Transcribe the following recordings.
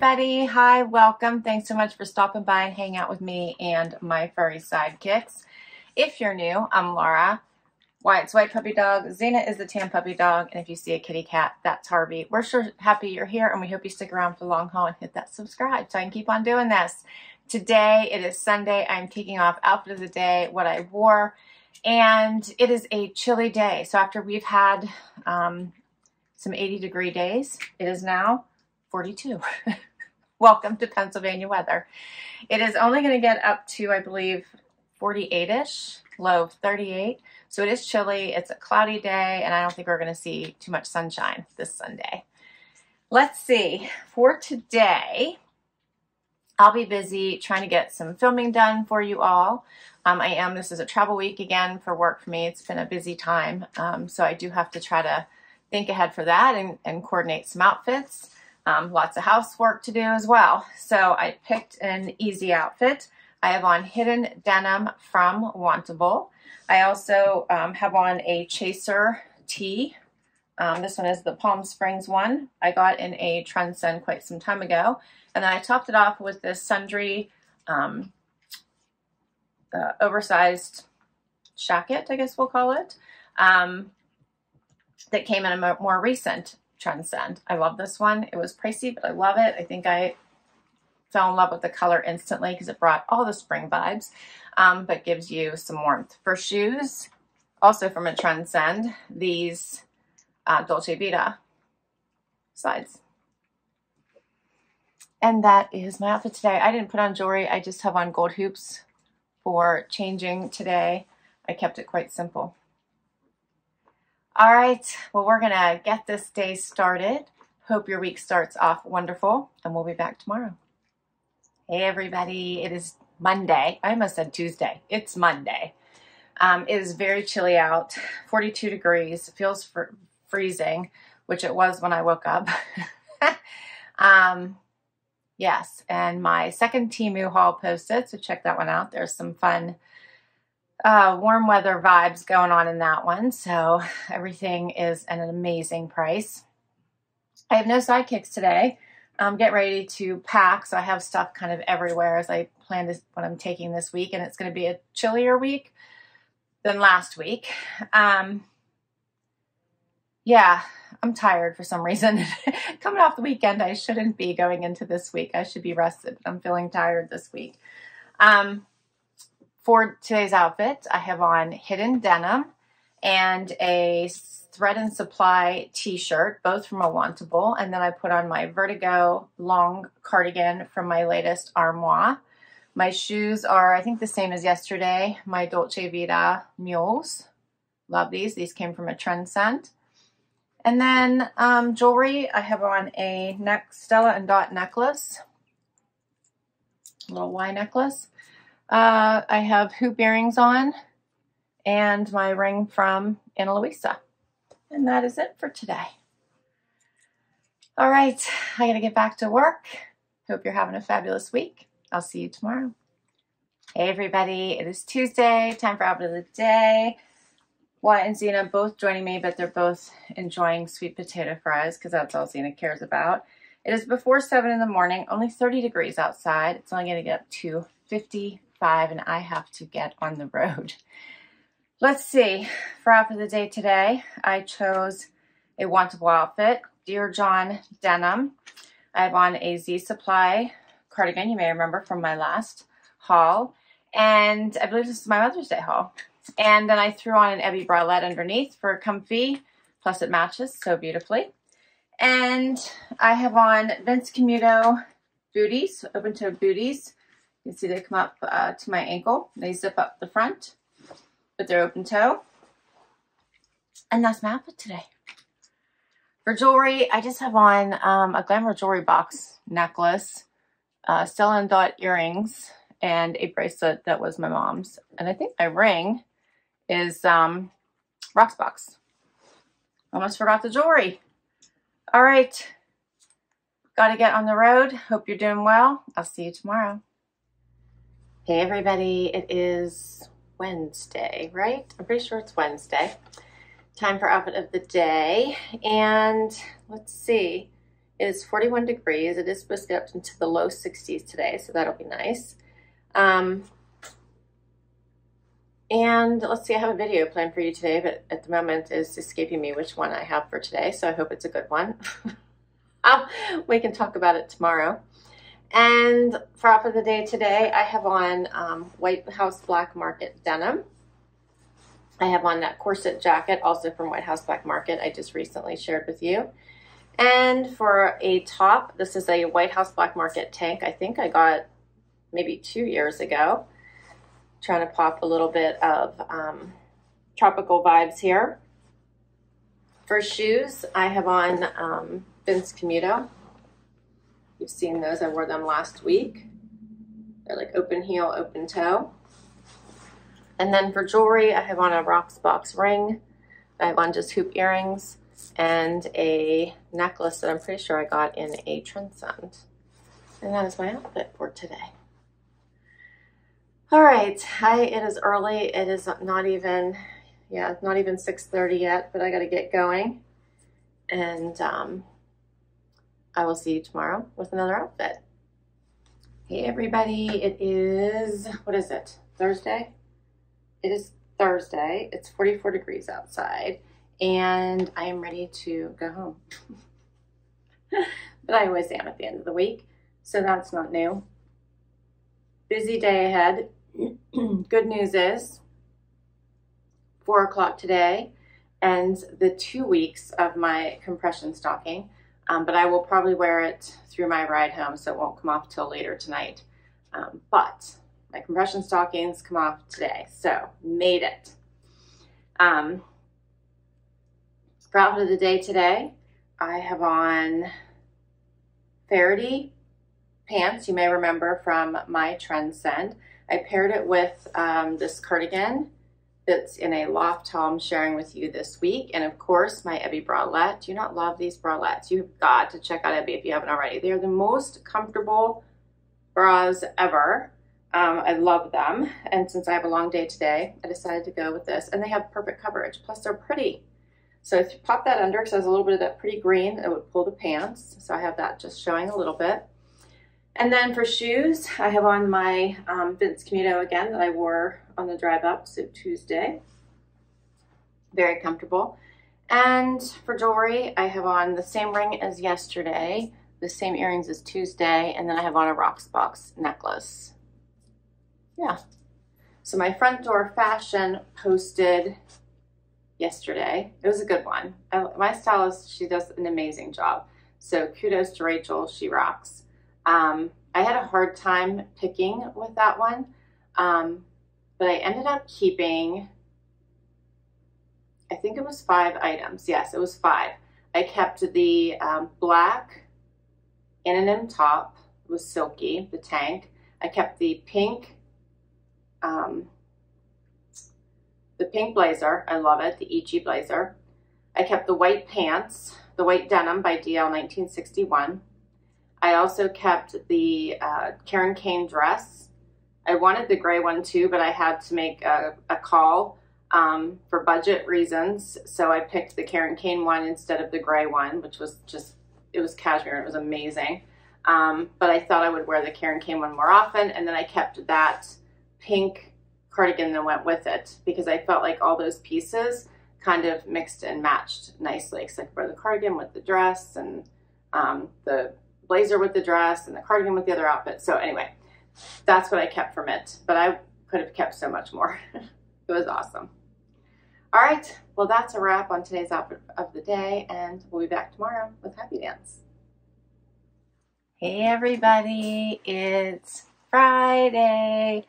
everybody. Hi, welcome. Thanks so much for stopping by and hanging out with me and my furry sidekicks. If you're new, I'm Laura. Wyatt's white puppy dog. Zena is the tan puppy dog. And if you see a kitty cat, that's Harvey. We're sure happy you're here, and we hope you stick around for the long haul and hit that subscribe so I can keep on doing this. Today, it is Sunday. I'm kicking off outfit of the day, what I wore, and it is a chilly day. So after we've had some 80-degree days, it is now 42. Welcome to Pennsylvania weather. It is only going to get up to, I believe, 48-ish, low of 38. So it is chilly, it's a cloudy day, and I don't think we're gonna see too much sunshine this Sunday. Let's see, for today, I'll be busy trying to get some filming done for you all. This is a travel week again for work for me. It's been a busy time, so I do have to try to think ahead for that and coordinate some outfits. Lots of housework to do as well. So I picked an easy outfit. I have on hidden denim from Wantable. I also have on a Chaser tee. This one is the Palm Springs one. I got in a Trendsend quite some time ago. And then I topped it off with this sundry oversized jacket, I guess we'll call it, that came in a more recent Trendsend. I love this one. It was pricey, but I love it. I think I fell in love with the color instantly because it brought all the spring vibes, but gives you some warmth. For shoes, also from a Trendsend, these Dolce Vita slides. And that is my outfit today. I didn't put on jewelry. I just have on gold hoops for changing today. I kept it quite simple. All right, well, we're gonna get this day started. Hope your week starts off wonderful, and we'll be back tomorrow. Hey everybody, it is Monday. I almost said Tuesday. It's Monday. It is very chilly out, 42 degrees. It feels freezing, which it was when I woke up. Yes, and my second Temu haul posted, so check that one out. There's some fun warm weather vibes going on in that one. So everything is at an amazing price. I have no sidekicks today. I'm getting ready to pack, so I have stuff kind of everywhere as I plan this, what I'm taking this week, and it's going to be a chillier week than last week. Yeah, I'm tired for some reason. Coming off the weekend, I shouldn't be going into this week. I should be rested, but I'm feeling tired this week. For today's outfit, I have on hidden denim and a Thread & Supply t-shirt, both from a Wantable, and then I put on my Vertigo long cardigan from my latest Armoire. My shoes are, I think, the same as yesterday, my Dolce Vita mules. Love these. These came from a Trendsend. And then jewelry, I have on a Stella and Dot necklace, a little Y necklace. I have hoop earrings on and my ring from Ana Luisa. And that is it for today. All right, I gotta get back to work. Hope you're having a fabulous week. I'll see you tomorrow. Hey everybody, it is Tuesday, time for outfit of the day. Wyatt and Zena both joining me, but they're both enjoying sweet potato fries because that's all Zena cares about. It is before 7 in the morning, only 30 degrees outside. It's only gonna get up to 55 and I have to get on the road. Let's see, for outfit of the day today, I chose a Wantable outfit, Dear John denim. I have on a Z Supply cardigan, you may remember from my last haul, and I believe this is my Mother's Day haul. And then I threw on an Ebby bralette underneath for comfy, plus it matches so beautifully. And I have on Vince Camuto booties, open toe booties. You can see they come up to my ankle, they zip up the front, but they're open toe. And that's my outfit today. For jewelry, I just have on a Glamour jewelry box necklace, Stella and Dot earrings, and a bracelet that was my mom's. And I think my ring is Rocksbox. Almost forgot the jewelry. All right, gotta get on the road. Hope you're doing well. I'll see you tomorrow. Hey everybody, it is Wednesday, right? I'm pretty sure it's Wednesday. Time for outfit of the day. And let's see, It is 41 degrees. It is supposed to get up into the low 60s today, so that'll be nice. And let's see, I have a video planned for you today, but at the moment it's escaping me which one I have for today, so I hope it's a good one. We can talk about it tomorrow. And for outfit of the day today, I have on White House Black Market denim. I have on that corset jacket, also from White House Black Market, I just recently shared with you. And for a top, this is a White House Black Market tank. I think I got maybe 2 years ago. Trying to pop a little bit of tropical vibes here. For shoes, I have on Vince Camuto. You've seen those, I wore them last week. They're like open heel, open toe. And then for jewelry, I have on a Rocksbox ring. I have on just hoop earrings and a necklace that I'm pretty sure I got in a Trendsend. And that is my outfit for today. All right, it is early. It is not even, yeah, it's not even 6:30 yet, but I gotta get going. And I will see you tomorrow with another outfit. Hey everybody, it is, what is it, Thursday? It is Thursday, it's 44 degrees outside, and I am ready to go home. But I always am at the end of the week, so that's not new. Busy day ahead. Good news is 4 o'clock today ends the 2 weeks of my compression stocking, but I will probably wear it through my ride home, so it won't come off till later tonight. But my compression stockings come off today, so made it. For outfit of the day today, I have on Faherty pants. You may remember from my Trendsend. I paired it with this cardigan that's in a Loft haul I'm sharing with you this week. And of course, my Ebby bralette. Do you not love these bralettes? You've got to check out Ebby if you haven't already. They are the most comfortable bras ever. I love them. And since I have a long day today, I decided to go with this. And they have perfect coverage. Plus, they're pretty. So if you pop that under, because there's a little bit of that pretty green, it would pull the pants. So I have that just showing a little bit. And then for shoes, I have on my Vince Camuto again that I wore on the drive up, so Tuesday. Very comfortable. And for jewelry, I have on the same ring as yesterday, the same earrings as Tuesday, and then I have on a Rocksbox necklace. Yeah. So my front door fashion posted yesterday. It was a good one. My stylist, she does an amazing job. So kudos to Rachel, she rocks. I had a hard time picking with that one, but I ended up keeping, I think it was 5 items. Yes, it was 5. I kept the black M&M top. It was silky, the tank. I kept the pink blazer. I love it, the Ichi blazer. I kept the white pants, the white denim by D.L. 1961. I also kept the Karen Kane dress. I wanted the gray one too, but I had to make a call for budget reasons. So I picked the Karen Kane one instead of the gray one, which was just, it was cashmere and it was amazing. But I thought I would wear the Karen Kane one more often. And then I kept that pink cardigan that went with it because I felt like all those pieces kind of mixed and matched nicely. Because I could wear the cardigan with the dress and the blazer with the dress and the cardigan with the other outfit. So anyway, that's what I kept from it, but I could have kept so much more. It was awesome. All right, well, that's a wrap on today's outfit of the day, and we'll be back tomorrow with Happy Dance. Hey everybody, it's Friday.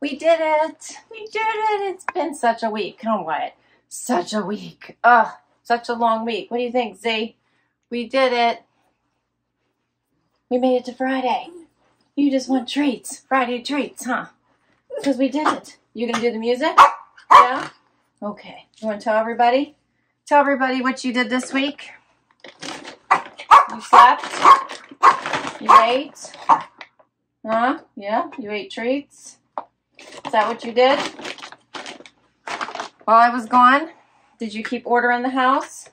We did it. We did it. It's been such a week. Come on, Wyatt. Such a week. Oh, such a long week. What do you think, Z? We did it. We made it to Friday. You just want treats. Friday treats, huh? Because we did it. You gonna do the music? Yeah? Okay. You wanna tell everybody? Tell everybody what you did this week. You slept? You ate? Huh? Yeah? You ate treats? Is that what you did? While I was gone? Did you keep order in the house?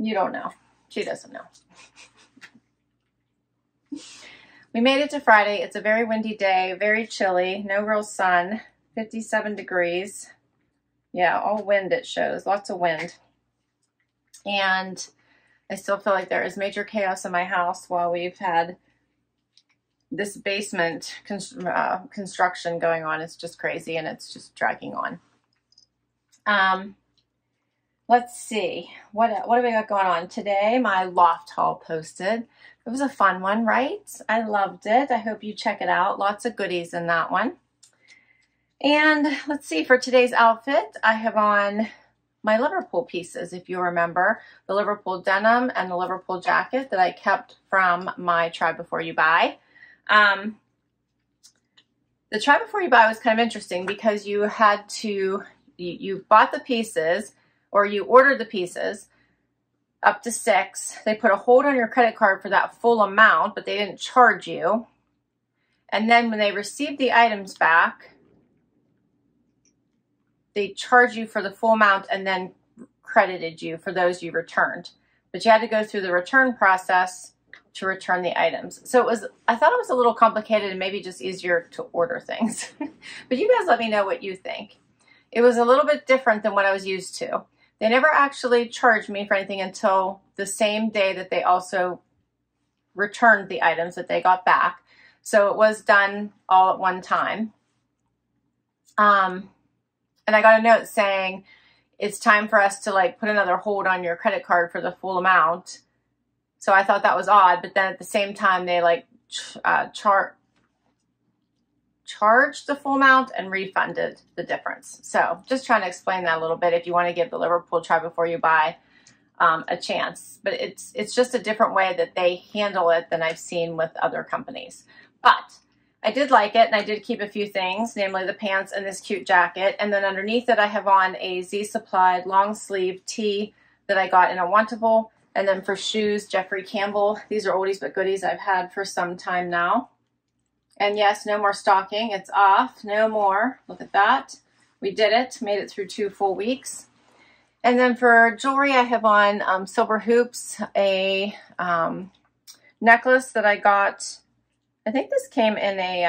You don't know. She doesn't know. We made it to Friday. It's a very windy day, very chilly, no real sun, 57 degrees. Yeah, all wind it shows, lots of wind. And I still feel like there is major chaos in my house while we've had this basement construction going on. It's just crazy and it's just dragging on. Let's see, what do we got going on today? My loft haul posted. It was a fun one, right? I loved it. I hope you check it out. Lots of goodies in that one. And let's see, for today's outfit, I have on my Liverpool pieces, if you remember, the Liverpool denim and the Liverpool jacket that I kept from my Try Before You Buy. The Try Before You Buy was kind of interesting because you had to, you bought the pieces, or you ordered the pieces, up to 6. They put a hold on your credit card for that full amount, but they didn't charge you. And then when they received the items back, they charged you for the full amount and then credited you for those you returned. But you had to go through the return process to return the items. So it was, I thought it was a little complicated and maybe just easier to order things. But you guys let me know what you think. It was a little bit different than what I was used to. They never actually charged me for anything until the same day that they also returned the items that they got back. So it was done all at one time. And I got a note saying, it's time for us to like put another hold on your credit card for the full amount. So I thought that was odd, but then at the same time they like charged the full amount and refunded the difference. So just trying to explain that a little bit if you want to give the Liverpool Try Before You Buy a chance. But it's just a different way that they handle it than I've seen with other companies. But I did like it and I did keep a few things, namely the pants and this cute jacket. And then underneath it I have on a Z Supply long sleeve tee that I got in a Wantable. And then for shoes, Jeffrey Campbell. These are oldies but goodies I've had for some time now. And yes, no more stocking. It's off. No more. Look at that. We did it. Made it through 2 full weeks. And then for jewelry, I have on silver hoops, a necklace that I got. I think this came in a,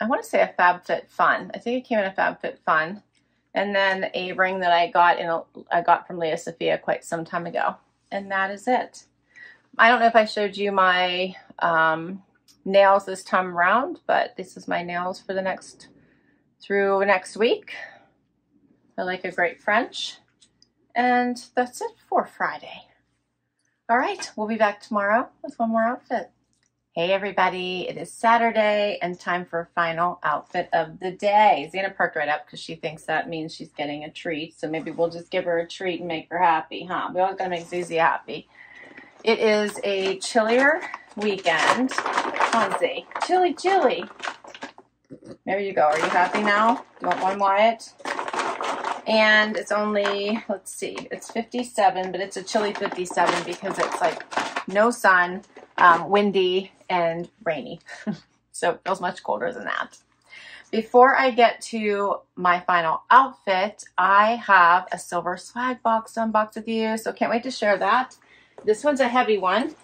I want to say a FabFitFun. I think it came in a FabFitFun. And then a ring that I got from Leah Sophia quite some time ago. And that is it. I don't know if I showed you my nails this time around, but this is my nails for the through next week. They're like a great French. And that's it for Friday. All right, we'll be back tomorrow with one more outfit. Hey everybody, it is Saturday and time for final outfit of the day. Zena perked right up because she thinks that means she's getting a treat. So maybe we'll just give her a treat and make her happy, huh? We always gotta make Zuzi happy. It is a chillier weekend. Ponzi. Chilly, chilly. There you go. Are you happy now? Do you want one, Wyatt? And it's only, let's see, it's 57, but it's a chilly 57 because it's like no sun, windy, and rainy. So it feels much colder than that. Before I get to my final outfit, I have a Silver Swag Box to unbox with you, so can't wait to share that. This one's a heavy one,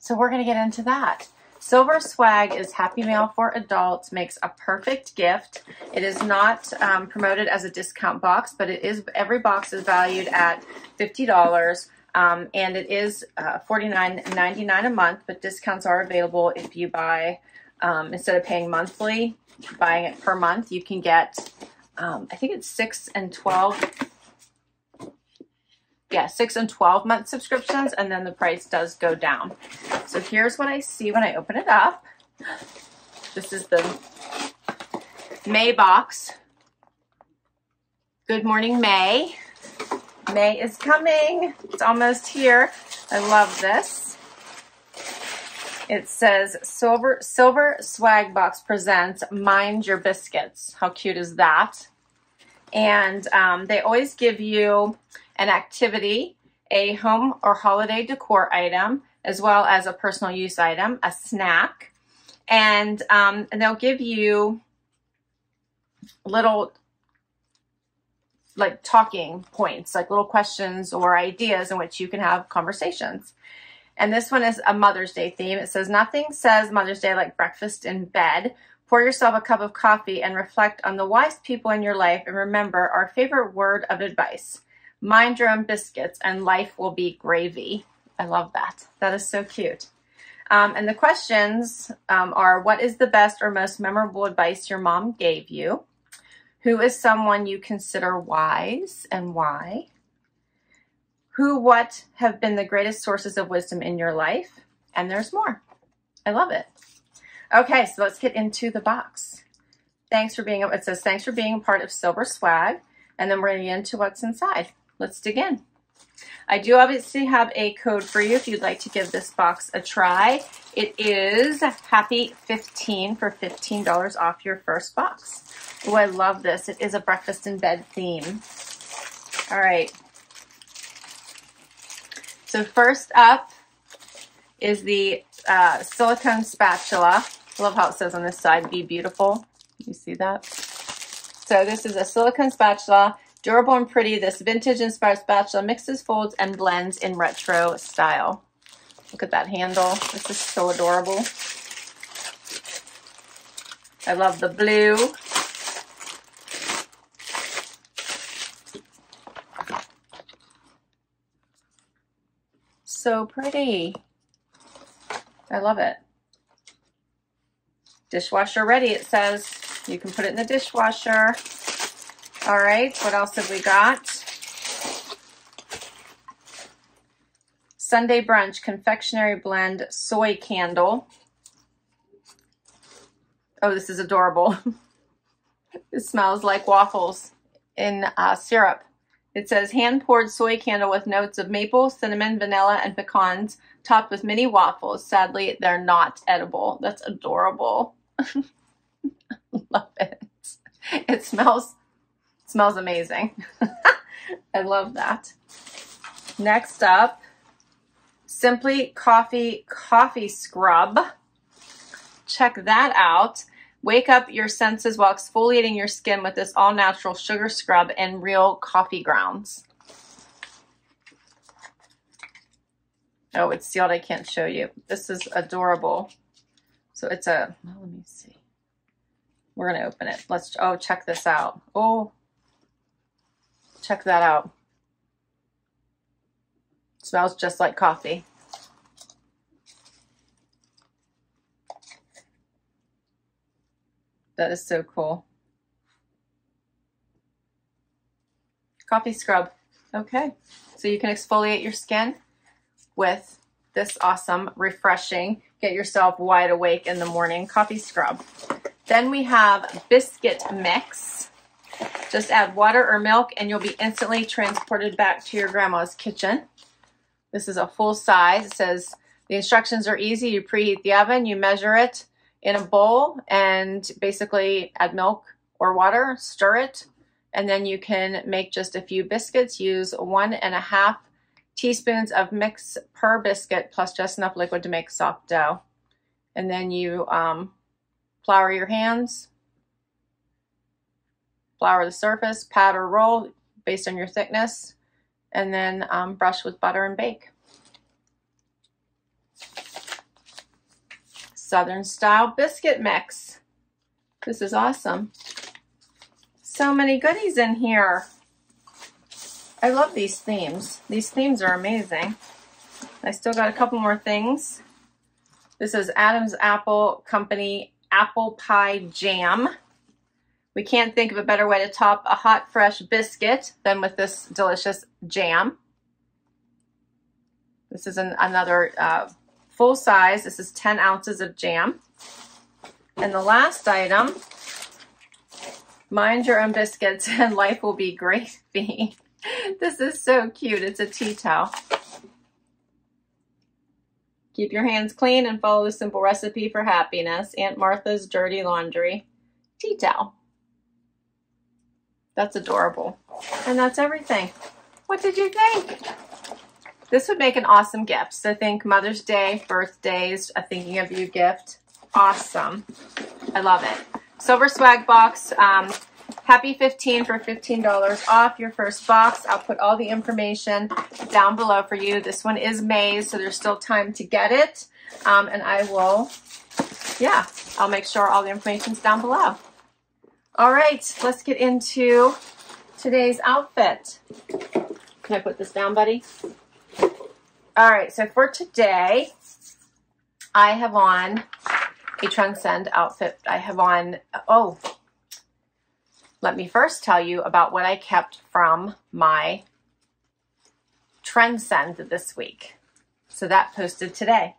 so we're going to get into that. Silver Swag is happy mail for adults, makes a perfect gift. It is not promoted as a discount box, but it is. Every box is valued at $50, and it is $49.99 a month, but discounts are available if you buy, instead of paying monthly, buying it per month. You can get, I think it's 6 and 12. Yeah, 6 and 12-month subscriptions, and then the price does go down. So here's what I see when I open it up. This is the May box. Good morning, May. May is coming. It's almost here. I love this. It says, Silver Swag Box presents Mind Your Biscuits. How cute is that? And they always give you an activity, a home or holiday decor item, as well as a personal use item, a snack. And they'll give you little like talking points, like little questions or ideas in which you can have conversations. And this one is a Mother's Day theme. It says, nothing says Mother's Day like breakfast in bed. Pour yourself a cup of coffee and reflect on the wise people in your life, and remember our favorite word of advice. Mind your own biscuits and life will be gravy. I love that. That is so cute. And the questions are, what is the best or most memorable advice your mom gave you? Who is someone you consider wise and why? Who, what have been the greatest sources of wisdom in your life? And there's more. I love it. Okay, so let's get into the box. It says, thanks for being a part of Silver Swag. And then we're going to get into what's inside. Let's dig in. I do obviously have a code for you if you'd like to give this box a try. It is HAPPY15 for $15 off your first box. Oh, I love this. It is a breakfast in bed theme. All right. So first up is the silicone spatula. I love how it says on this side, be beautiful. You see that? So this is a silicone spatula. Durable and pretty, this vintage-inspired spatula mixes, folds, and blends in retro style. Look at that handle. This is so adorable. I love the blue. So pretty. I love it. Dishwasher ready, it says. You can put it in the dishwasher. All right, what else have we got? Sunday Brunch Confectionery Blend Soy Candle. Oh, this is adorable. It smells like waffles in syrup. It says, hand-poured soy candle with notes of maple, cinnamon, vanilla, and pecans, topped with mini waffles. Sadly, they're not edible. That's adorable. I love it. It smells amazing. I love that. Next up, Simply Coffee Coffee Scrub. Check that out. Wake up your senses while exfoliating your skin with this all-natural sugar scrub and real coffee grounds. Oh, it's sealed. I can't show you. This is adorable. So it's a, well, let me see. We're going to open it. Let's, oh, check this out. Oh, check that out. It smells just like coffee. That is so cool. Coffee scrub. Okay. So you can exfoliate your skin with this awesome, refreshing, get yourself wide awake in the morning coffee scrub. Then we have biscuit mix. Just add water or milk and you'll be instantly transported back to your grandma's kitchen. This is a full size. It says the instructions are easy. You preheat the oven, you measure it in a bowl and basically add milk or water, stir it, and then you can make just a few biscuits. Use 1.5 teaspoons of mix per biscuit plus just enough liquid to make soft dough. And then you flour your hands. Flour the surface, pat or roll based on your thickness, and then brush with butter and bake. Southern style biscuit mix. This is awesome. So many goodies in here. I love these themes. These themes are amazing. I still got a couple more things. This is Adam's Apple Company Apple Pie Jam. We can't think of a better way to top a hot, fresh biscuit than with this delicious jam. This is another full size. This is 10 ounces of jam. And the last item, mind your own biscuits and life will be gravy. This is so cute. It's a tea towel. Keep your hands clean and follow a simple recipe for happiness. Aunt Martha's Dirty Laundry Tea Towel. That's adorable. And that's everything. What did you think? This would make an awesome gift. So I think Mother's Day, birthdays, a thinking of you gift. Awesome. I love it. Silver Swag Box. Happy 15 for $15 off your first box. I'll put all the information down below for you. This one is May, so there's still time to get it. And I will, I'll make sure all the information's down below. All right, let's get into today's outfit. Can I put this down, buddy? All right, so for today, I have on a Trendsend outfit. I have on, let me first tell you about what I kept from my Trendsend this week. So that posted today.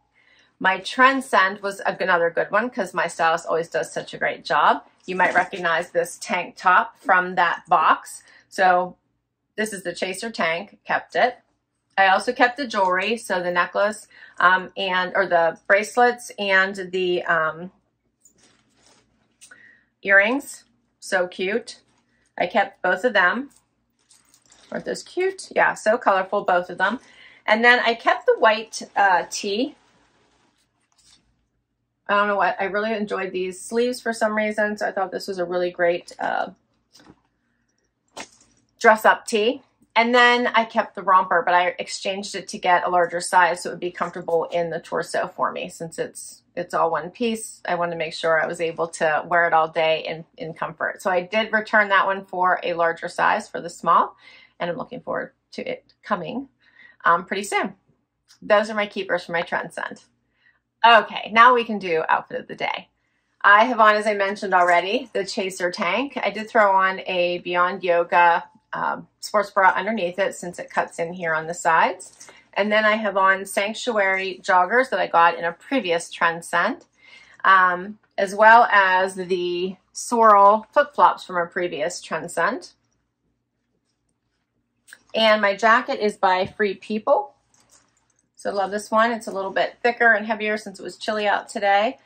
My Trendsend was another good one because my stylist always does such a great job. You might recognize this tank top from that box. So this is the Chaser tank, kept it. I also kept the jewelry, so the necklace or the bracelets and the earrings. So cute. I kept both of them. Aren't those cute? Yeah, so colorful, both of them. And then I kept the white tee. I don't know what, I really enjoyed these sleeves for some reason, so I thought this was a really great dress-up tee. And then I kept the romper, but I exchanged it to get a larger size so it would be comfortable in the torso for me. Since it's all one piece, I wanted to make sure I was able to wear it all day in comfort. So I did return that one for a larger size for the small, and I'm looking forward to it coming pretty soon. Those are my keepers for my Trendsend. Okay, now we can do outfit of the day. I have on, as I mentioned already, the Chaser tank. I did throw on a Beyond Yoga sports bra underneath it since it cuts in here on the sides. And then I have on Sanctuary joggers that I got in a previous Trendsend, as well as the Sorrel flip-flops from a previous Trendsend. And my jacket is by Free People. So I love this one. It's a little bit thicker and heavier since it was chilly out today.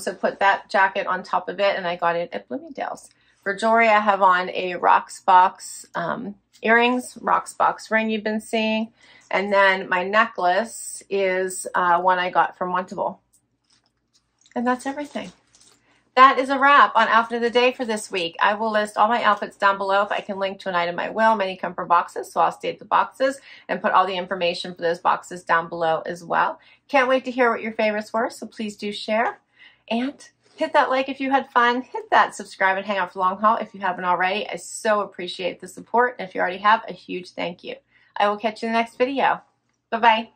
So put that jacket on top of it, and I got it at Bloomingdale's. For jewelry, I have on a Rocksbox earrings, Rocksbox ring you've been seeing. And then my necklace is one I got from Wantable. And that's everything. That is a wrap on Outfit of the Day for this week. I will list all my outfits down below. If I can link to an item, I will. Many come from boxes, so I'll state the boxes and put all the information for those boxes down below as well. Can't wait to hear what your favorites were, so please do share. And hit that like if you had fun, hit that subscribe and hang out for the long haul if you haven't already. I so appreciate the support. And if you already have, a huge thank you. I will catch you in the next video. Bye-bye.